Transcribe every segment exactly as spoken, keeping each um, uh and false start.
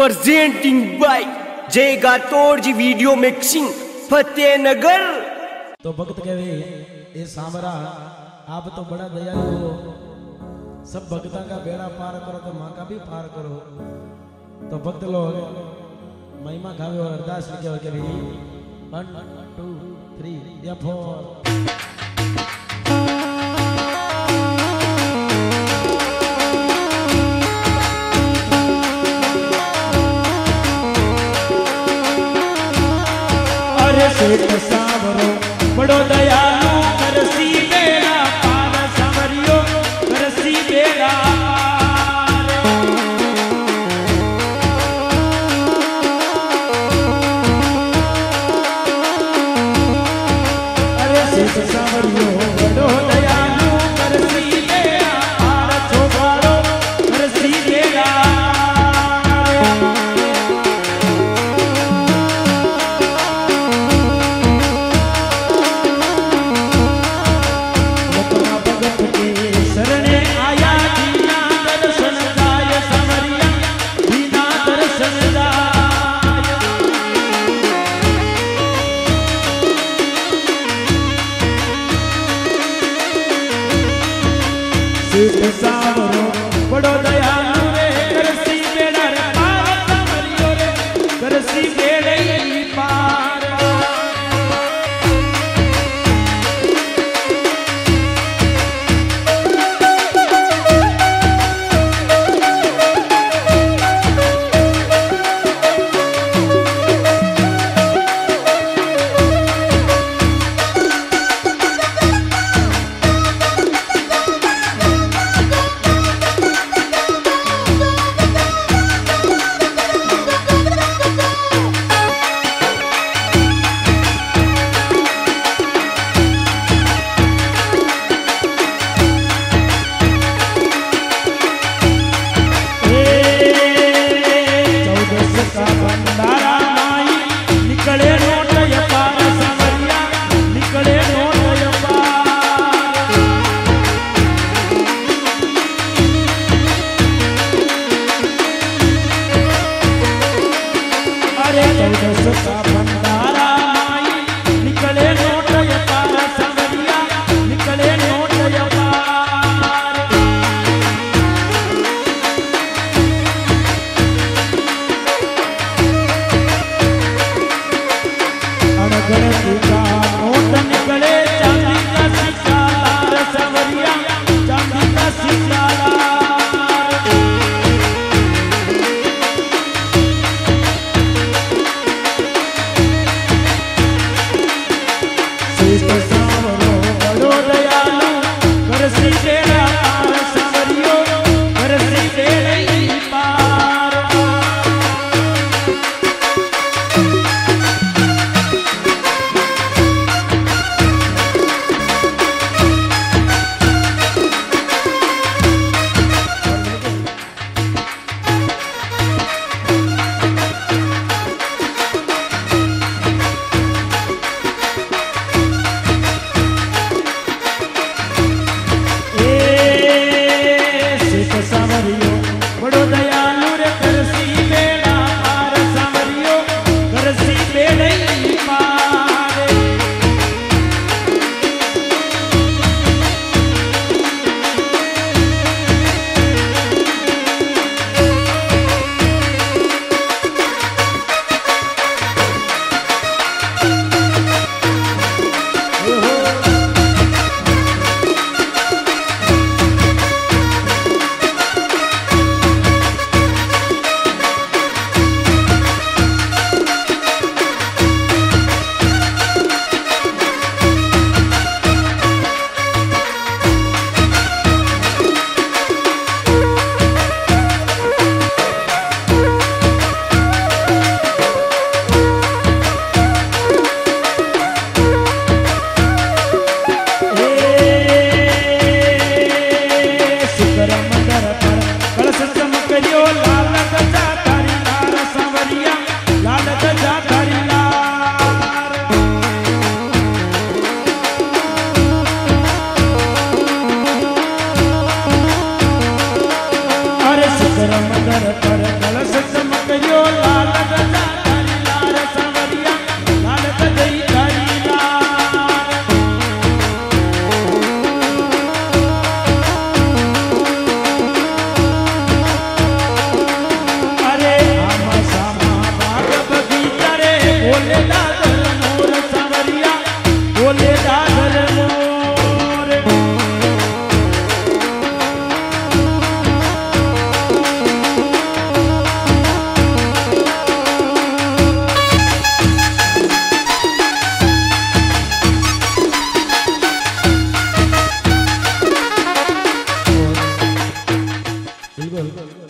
Presenting by Jai Gatod ji video mixing Fatehnagar. तो भक्त कहे ए सामरा आप तो बड़ा दयालु हो, सब भक्ता का बेड़ा पार करो तो माँ का भी पार करो। तो भक्त लोग महिमा गावे और अरदास लिखे हो के भी वन टू थ्री या फोर। सेठ सावरो बड़ो दयालु करसी बेड़ा पार, सावरियो करसी बेड़ा पार। अरे सेठ सावरियो बड़ो दयालु करसी बेड़ा पार, छोवारो करसी बेड़ा।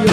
I'm